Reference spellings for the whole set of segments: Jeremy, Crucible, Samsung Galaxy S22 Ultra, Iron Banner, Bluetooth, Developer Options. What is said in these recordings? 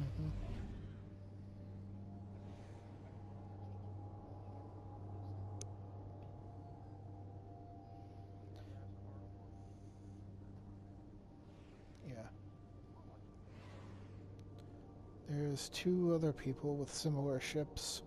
Ajá. There's two other people with similar ships.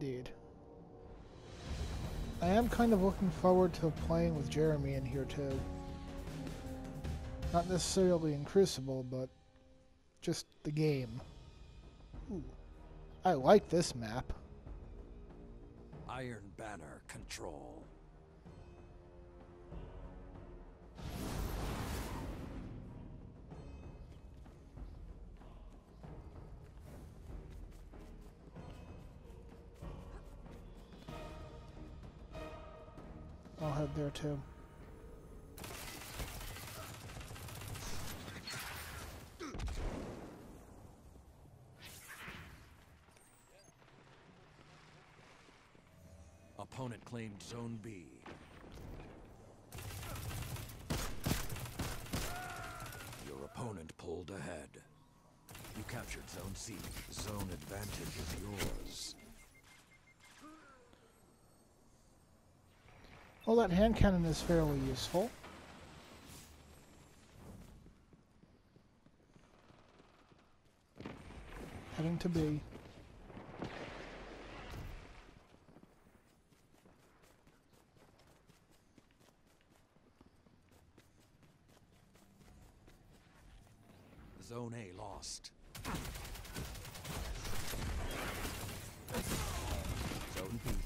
Indeed. I am kind of looking forward to playing with Jeremy in here too. Not necessarily in Crucible, but just the game. Ooh, I like this map. Iron Banner Control. I'll head there too. Opponent claimed Zone B. Your opponent pulled ahead. You captured Zone C. Zone advantage is yours. Well, that hand cannon is fairly useful. Heading to B. Zone A lost.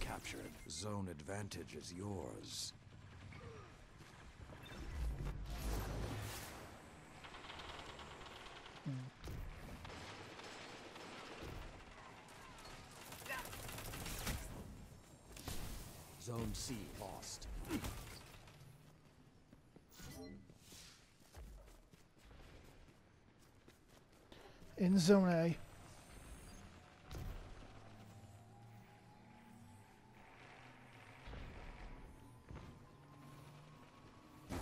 Captured. Zone advantage is yours. Zone C lost. In Zone A.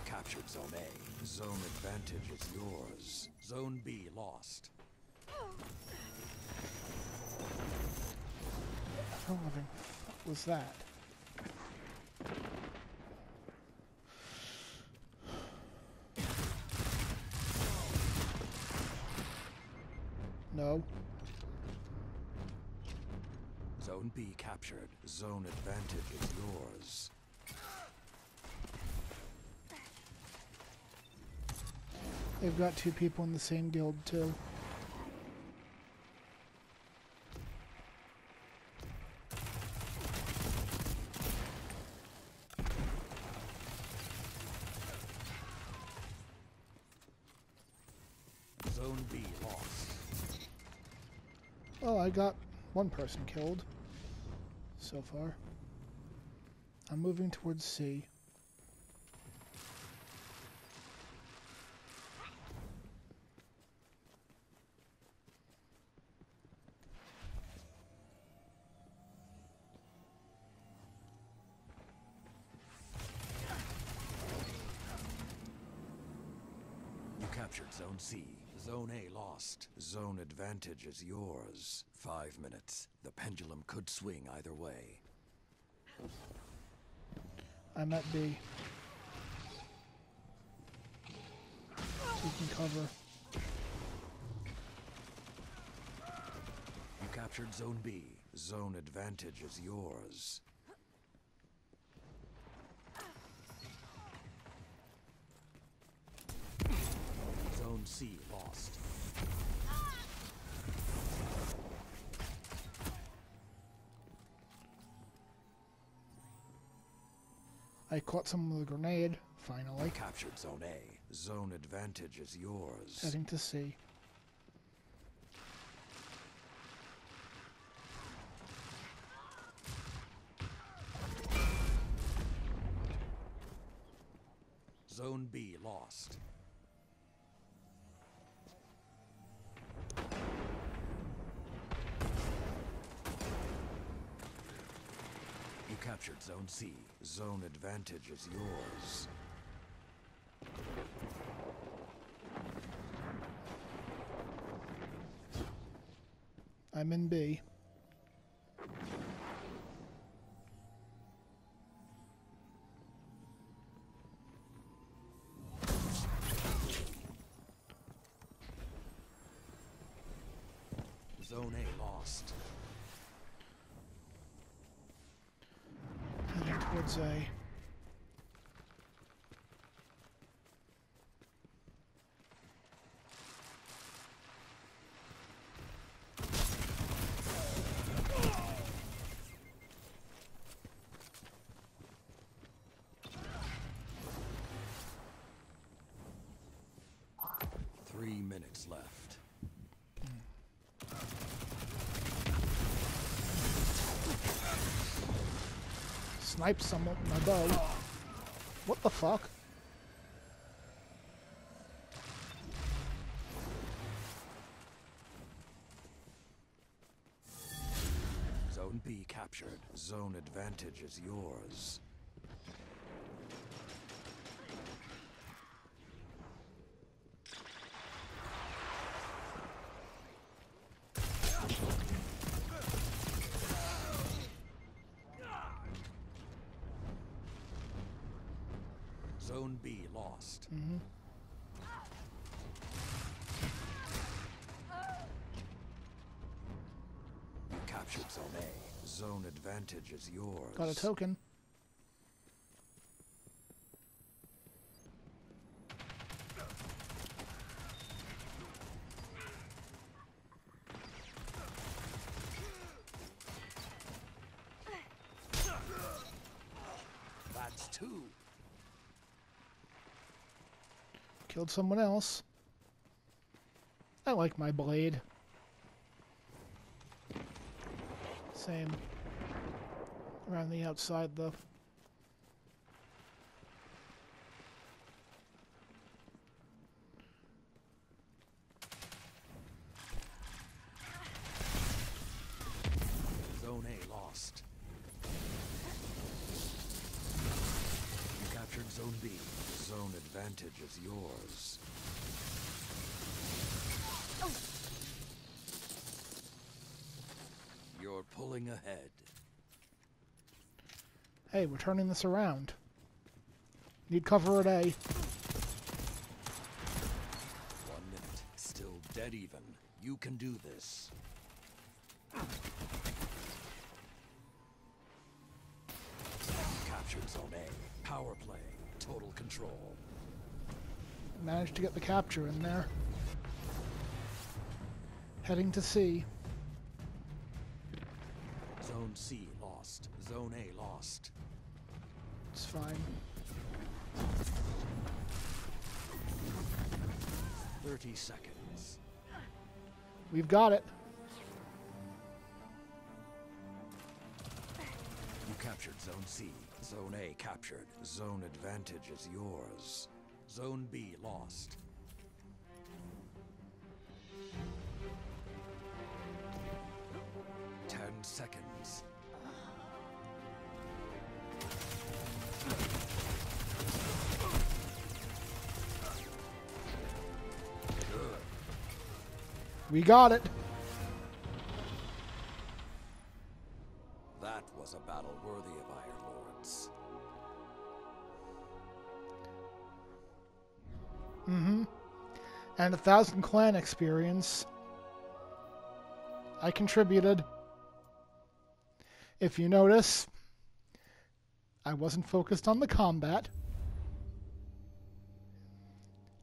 Captured Zone A. Zone advantage is yours. Zone B lost. How loving fuck was that? No. Zone B captured. Zone advantage is yours. They've got two people in the same guild, too. Zone B lost. Well, I got one person killed so far. I'm moving towards C. Zone C. Zone A lost. Zone advantage is yours. 5 minutes. The pendulum could swing either way. I'm at B. Taking cover. You captured Zone B. Zone advantage is yours. Zone C lost. I caught some with a grenade, finally. Captured Zone A. Zone advantage is yours. Heading to C. Zone B lost. You captured Zone C. Zone advantage is yours. I'm in B. Zone A lost. Heading towards A. Snipe someone with my bow. What the fuck? Zone B captured. Zone advantage is yours. Zone B lost. Mm-hmm. You captured Zone A. Zone advantage is yours. Got a token. That's two. Killed someone else. I like my blade. Same. Around the outside, though. Zone A lost. You captured Zone B. Zone advantage is yours. Oh. You're pulling ahead. Hey, we're turning this around. Need cover at A. 1 minute. Still dead even. You can do this. Captured Zone A. Power play. Total control. Managed to get the capture in there. Heading to C. Zone C lost. Zone A lost. It's fine. 30 seconds. We've got it. You captured Zone C. Zone A captured. Zone advantage is yours. Zone B lost. Ten seconds. We got it. That was a battle worthy of Iron Lords. Mm-hmm. And 1,000 clan experience. I contributed. If you notice, I wasn't focused on the combat.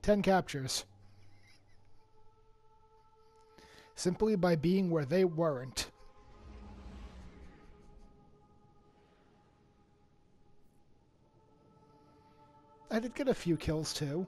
10 captures. Simply by being where they weren't. I did get a few kills too.